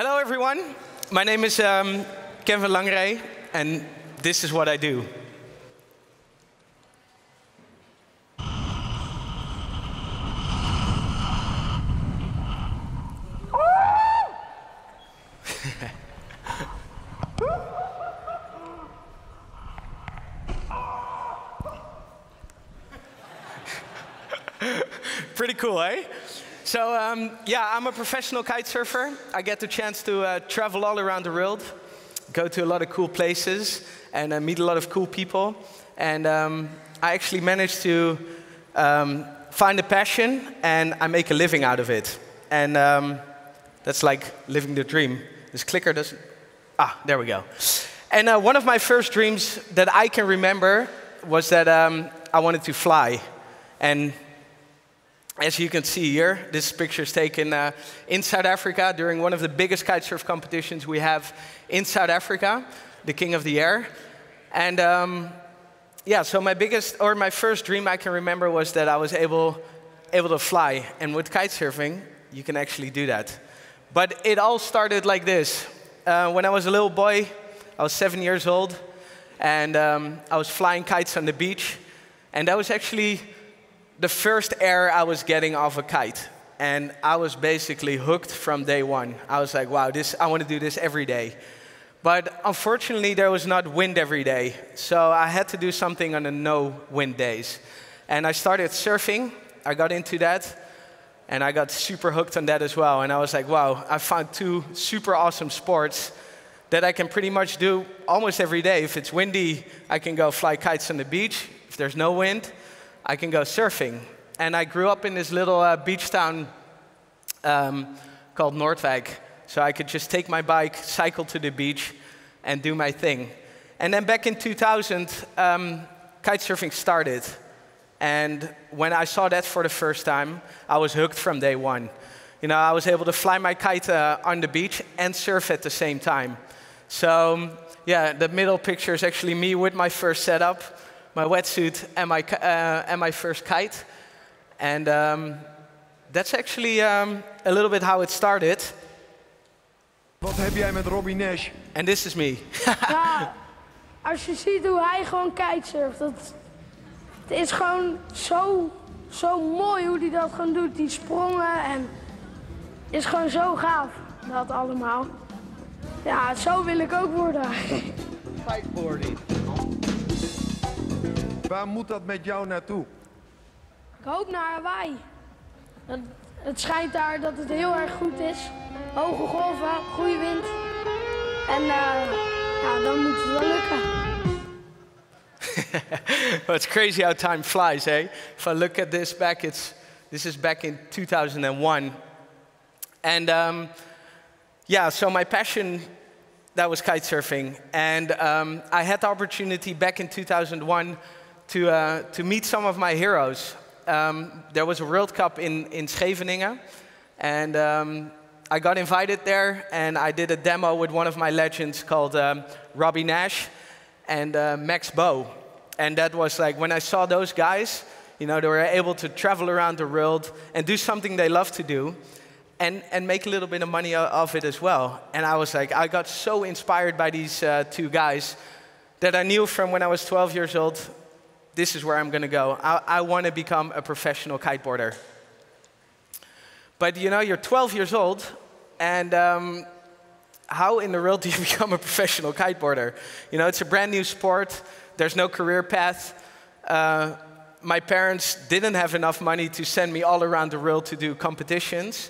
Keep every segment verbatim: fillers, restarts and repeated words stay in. Hello, everyone. My name is um, Kevin Langeree, and this is what I do. Pretty cool, eh? So um, yeah, I'm a professional kite surfer. I get the chance to uh, travel all around the world, go to a lot of cool places, and uh, meet a lot of cool people. And um, I actually managed to um, find a passion, and I make a living out of it. And um, that's like living the dream. This clicker doesn't... Ah, there we go. And uh, one of my first dreams that I can remember was that um, I wanted to fly. And as you can see here, this picture is taken uh, in South Africa during one of the biggest kitesurf competitions we have in South Africa, the King of the Air. And um, yeah, so my biggest, or my first dream I can remember was that I was able, able to fly. And with kitesurfing, you can actually do that. But it all started like this. Uh, when I was a little boy, I was seven years old, and um, I was flying kites on the beach. And that was actually the first air I was getting off a kite. And I was basically hooked from day one. I was like, wow, this, I want to do this every day. But unfortunately, there was not wind every day. So I had to do something on the no wind days. And I started surfing. I got into that. And I got super hooked on that as well. And I was like, wow, I found two super awesome sports that I can pretty much do almost every day. If it's windy, I can go fly kites on the beach. If there's no wind, I can go surfing. And I grew up in this little uh, beach town um, called Noordwijk. So I could just take my bike, cycle to the beach, and do my thing. And then back in two thousand, um, kitesurfing started. And when I saw that for the first time, I was hooked from day one. You know, I was able to fly my kite uh, on the beach and surf at the same time. So yeah, the middle picture is actually me with my first setup, my wetsuit, and my, uh, and my first kite. And um, that's actually um, a little bit how it started. Wat heb jij met Robbie Nash? And this is me. Ja, als je ziet hoe hij gewoon kitesurft, dat het is gewoon zo, zo mooi hoe hij dat gewoon doet. Die sprongen, en het is gewoon zo gaaf, dat allemaal. Ja, zo wil ik ook worden. Kiteboarding. Waar moet dat met jou naartoe? Ik hoop naar Hawaii. Het, het schijnt daar dat het heel erg goed is. Hoge golven, goede wind. En uh, ja, dan moet het wel lukken. Well, it's crazy how time flies, eh? If I look at this back, it's, this is back in two thousand one. And um, yeah, so my passion, that was kitesurfing. And um, I had the opportunity back in two thousand one to, uh, to meet some of my heroes. Um, there was a World Cup in, in Scheveningen. And um, I got invited there, and I did a demo with one of my legends called um, Robbie Nash and uh, Max Bowe. And that was like, when I saw those guys, you know, they were able to travel around the world and do something they love to do, and, and make a little bit of money off it as well. And I was like, I got so inspired by these uh, two guys that I knew from when I was twelve years old, this is where I'm gonna go. I, I wanna become a professional kiteboarder. But you know, you're twelve years old, and um, how in the world do you become a professional kiteboarder? You know, it's a brand new sport. There's no career path. Uh, my parents didn't have enough money to send me all around the world to do competitions.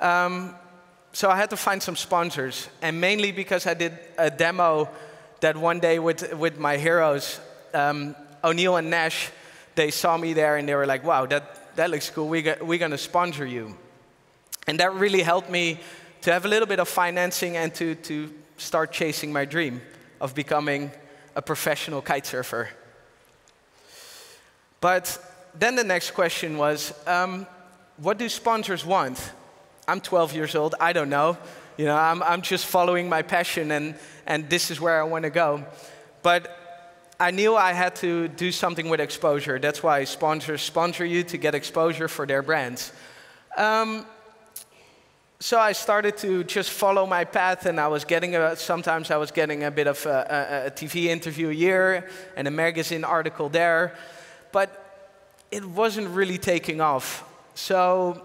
Um, so I had to find some sponsors. And mainly because I did a demo that one day with, with my heroes, um, O'Neill and Nash, they saw me there and they were like, wow, that, that looks cool. We got, we're gonna sponsor you. And that really helped me to have a little bit of financing and to, to start chasing my dream of becoming a professional kitesurfer. But then the next question was, um, what do sponsors want? I'm twelve years old, I don't know. You know, I'm, I'm just following my passion, and, and this is where I wanna go. But I knew I had to do something with exposure. That's why sponsors sponsor you, to get exposure for their brands. Um, So I started to just follow my path, and I was getting a, sometimes I was getting a bit of a, a, a T V interview here and a magazine article there, but it wasn't really taking off. So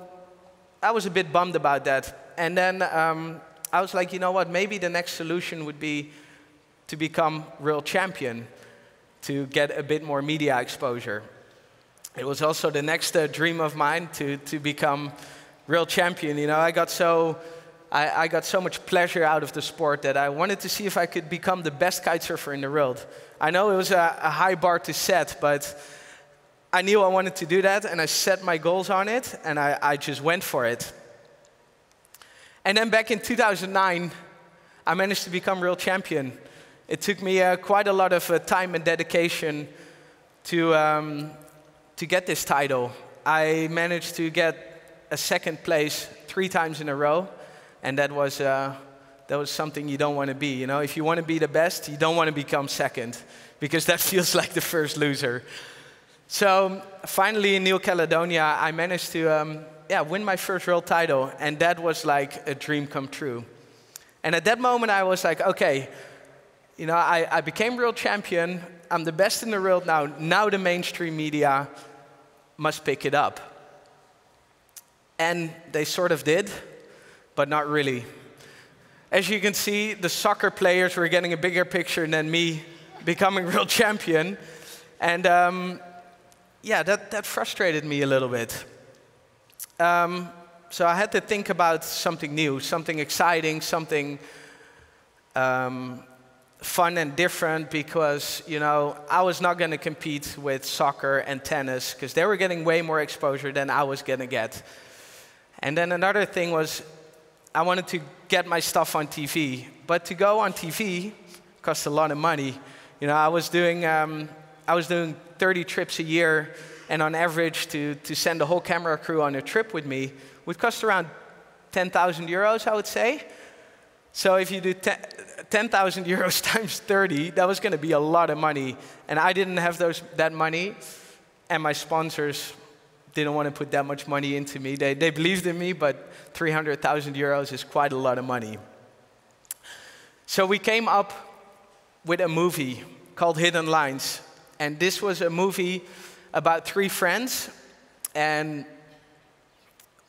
I was a bit bummed about that. And then um, I was like, you know what? Maybe the next solution would be to become real champion, to get a bit more media exposure. It was also the next uh, dream of mine to to become real champion. You know, I got so I, I got so much pleasure out of the sport that I wanted to see if I could become the best kite surfer in the world. I know it was a, a high bar to set, but I knew I wanted to do that, and I set my goals on it, and I, I just went for it. And then back in two thousand nine, I managed to become real champion. It took me uh, quite a lot of uh, time and dedication to um, to get this title. I managed to get a second place three times in a row, and that was uh, that was something you don't want to be. You know, if you want to be the best, you don't want to become second, because that feels like the first loser. So finally, in New Caledonia, I managed to um, yeah win my first world title, and that was like a dream come true. And at that moment, I was like, okay, you know, I, I became world champion. I'm the best in the world now. Now the mainstream media must pick it up. And they sort of did, but not really. As you can see, the soccer players were getting a bigger picture than me becoming real champion. And um, yeah, that, that frustrated me a little bit. Um, so I had to think about something new, something exciting, something um, fun and different, because, you know, I was not going to compete with soccer and tennis, because they were getting way more exposure than I was going to get. And then another thing was, I wanted to get my stuff on T V. But to go on T V cost a lot of money. You know, I was doing, um, I was doing thirty trips a year, and on average, to, to send the whole camera crew on a trip with me would cost around ten thousand euros, I would say. So if you do ten thousand euros times thirty, that was going to be a lot of money. And I didn't have those, that money, and my sponsors didn't want to put that much money into me. They, they believed in me, but three hundred thousand euros is quite a lot of money. So we came up with a movie called Hidden Lines. And this was a movie about three friends. And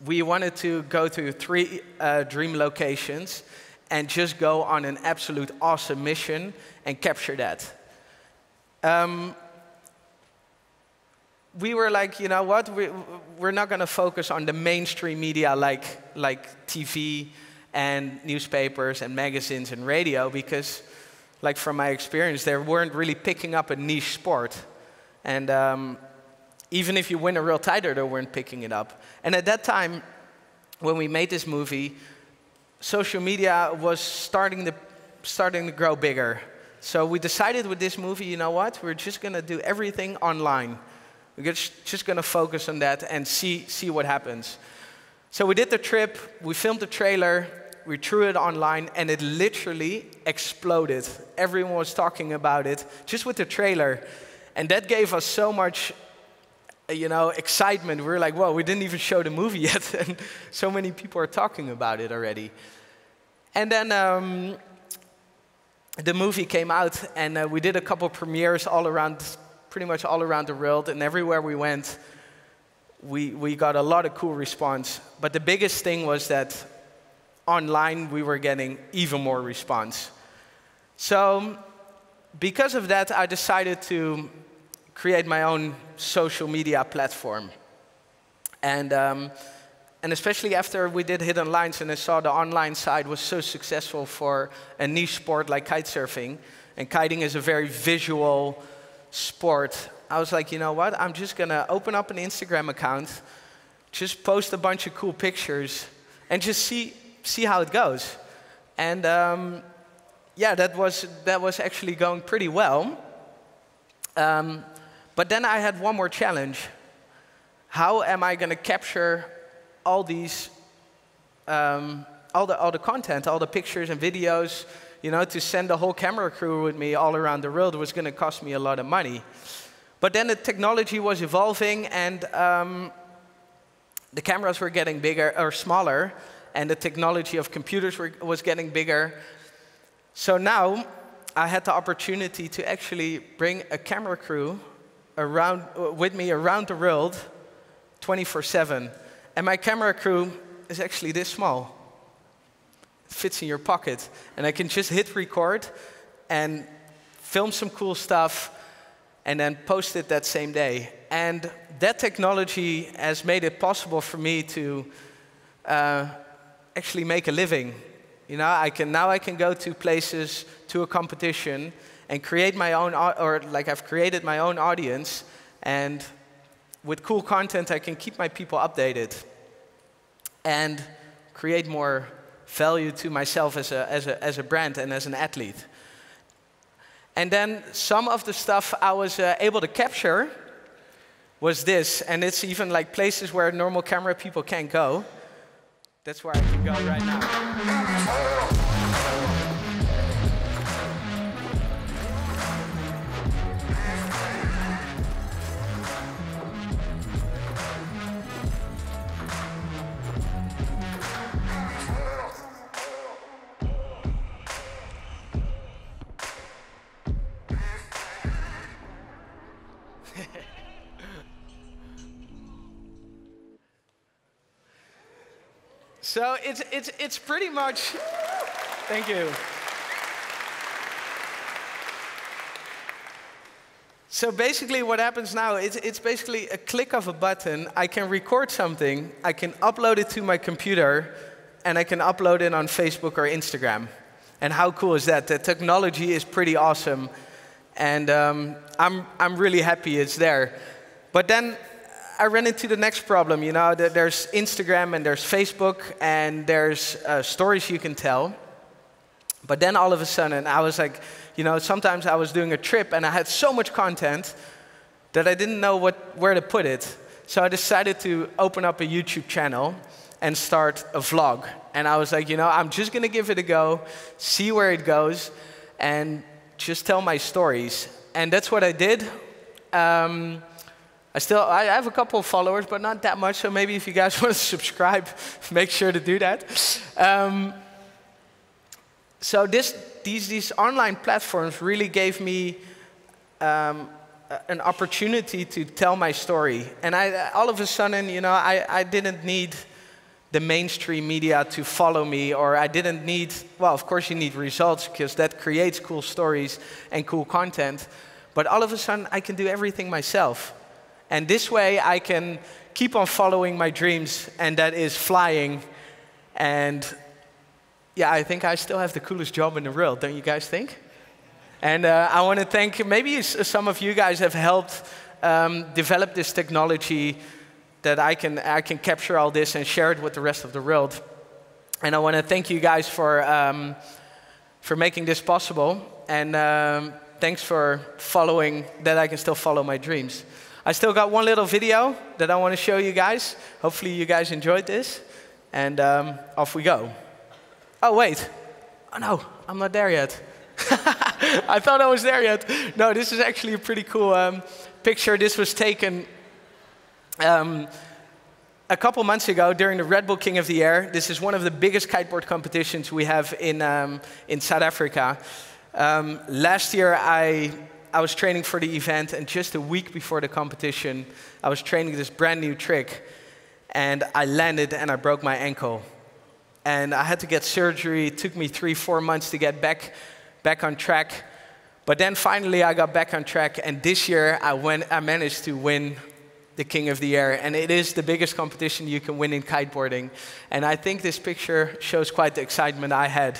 we wanted to go to three uh, dream locations and just go on an absolute awesome mission and capture that. Um, We were like, you know what, we, we're not going to focus on the mainstream media like, like T V and newspapers and magazines and radio, because, like, from my experience, they weren't really picking up a niche sport. And um, even if you win a real title, they weren't picking it up. And at that time, when we made this movie, social media was starting to, starting to grow bigger. So we decided with this movie, you know what, we're just going to do everything online. We're just going to focus on that and see, see what happens. So we did the trip, we filmed the trailer, we threw it online, and it literally exploded. Everyone was talking about it, just with the trailer. And that gave us so much, you know, excitement. We were like, whoa, we didn't even show the movie yet, and so many people are talking about it already. And then um, the movie came out, and uh, we did a couple premieres all around pretty much all around the world, and everywhere we went, we, we got a lot of cool response. But the biggest thing was that online we were getting even more response. So because of that, I decided to create my own social media platform. And, um, and especially after we did Hidden Lines and I saw the online side was so successful for a niche sport like kitesurfing, and kiting is a very visual sport, I was like, you know what, I'm just going to open up an Instagram account, just post a bunch of cool pictures, and just see, see how it goes. And um, yeah, that was, that was actually going pretty well. Um, but then I had one more challenge. How am I going to capture all these, um, all, the, all the content, all the pictures and videos? You know, to send the whole camera crew with me all around the world was going to cost me a lot of money. But then the technology was evolving, and um, the cameras were getting bigger or smaller, and the technology of computers were, was getting bigger. So now I had the opportunity to actually bring a camera crew around, with me around the world twenty-four seven. And my camera crew is actually this small. It fits in your pocket. And I can just hit record and film some cool stuff and then post it that same day. And that technology has made it possible for me to uh, actually make a living. You know, I can, now I can go to places, to a competition, and create my own, or like I've created my own audience, and with cool content I can keep my people updated and create more value to myself as a, as a, as a brand and as an athlete. And then some of the stuff I was uh, able to capture was this, and it's even like places where normal camera people can't go. That's where I can go right now. So it's, it's, it's pretty much, thank you. So basically what happens now, it's, it's basically a click of a button. I can record something, I can upload it to my computer, and I can upload it on Facebook or Instagram. And how cool is that? The technology is pretty awesome. And um, I'm, I'm really happy it's there. But then I ran into the next problem, you know, that there's Instagram and there's Facebook and there's uh, stories you can tell. But then all of a sudden I was like, you know, sometimes I was doing a trip and I had so much content that I didn't know what, where to put it. So I decided to open up a YouTube channel and start a vlog. And I was like, you know, I'm just gonna give it a go, see where it goes, and just tell my stories. And that's what I did. Um, I still I have a couple of followers, but not that much, so maybe if you guys want to subscribe, make sure to do that. Um, so this, these, these online platforms really gave me um, an opportunity to tell my story. And I, all of a sudden, you know, I, I didn't need the mainstream media to follow me, or I didn't need, well, of course you need results, because that creates cool stories and cool content, but all of a sudden I can do everything myself. And this way I can keep on following my dreams, and that is flying. And yeah, I think I still have the coolest job in the world, don't you guys think? And uh, I want to thank, maybe some of you guys have helped um, develop this technology that I can, I can capture all this and share it with the rest of the world. And I want to thank you guys for, um, for making this possible. And um, thanks for following, that I can still follow my dreams. I still got one little video that I want to show you guys. Hopefully you guys enjoyed this. And um, off we go. Oh, wait. Oh, no, I'm not there yet. I thought I was there yet. No, this is actually a pretty cool um, picture. This was taken um, a couple months ago during the Red Bull King of the Air. This is one of the biggest kiteboard competitions we have in, um, in South Africa. Um, last year, I... I was training for the event, and just a week before the competition, I was training this brand new trick, and I landed and I broke my ankle. And I had to get surgery. It took me three, four months to get back, back on track. But then finally I got back on track, and this year I, went, I managed to win the King of the Air. And it is the biggest competition you can win in kiteboarding. And I think this picture shows quite the excitement I had.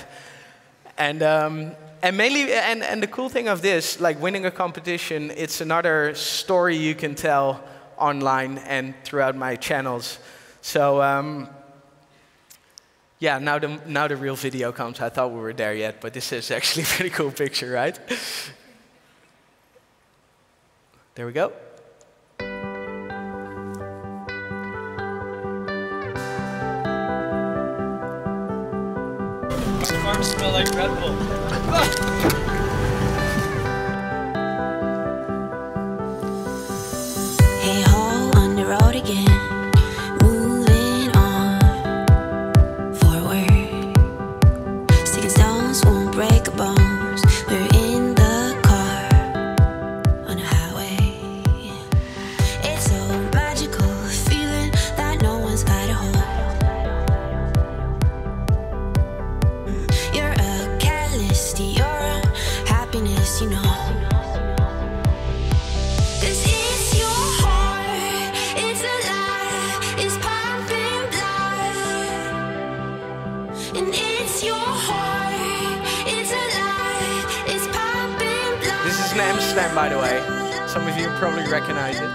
And, um, and mainly, and, and the cool thing of this, like winning a competition, it's another story you can tell online and throughout my channels. So, um, yeah, now the, now the real video comes. I thought we were there yet, but this is actually a pretty cool picture, right? There we go. Your arms smell like Red Bull. Hey ho, on the road again, moving on. For slam, by the way. Some of you probably recognize it.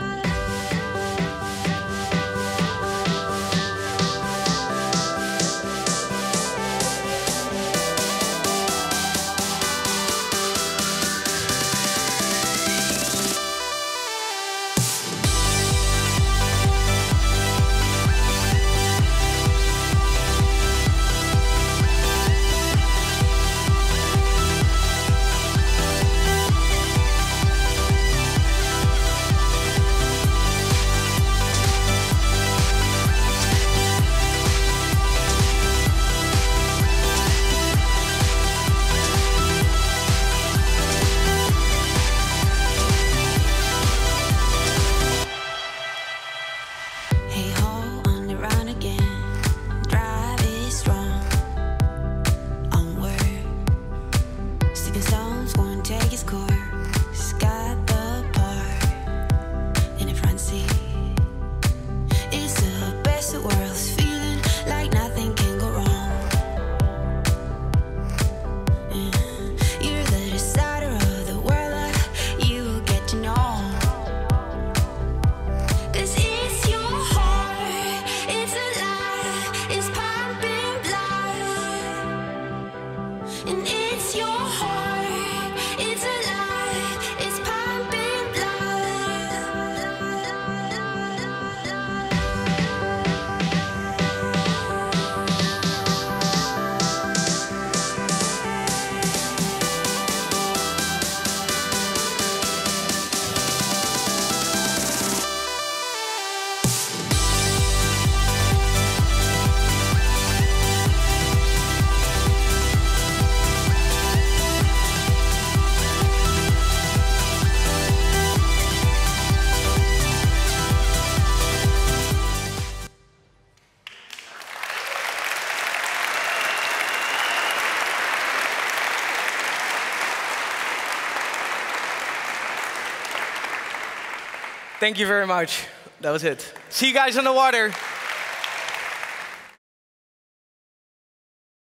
Thank you very much. That was it. See you guys on the water.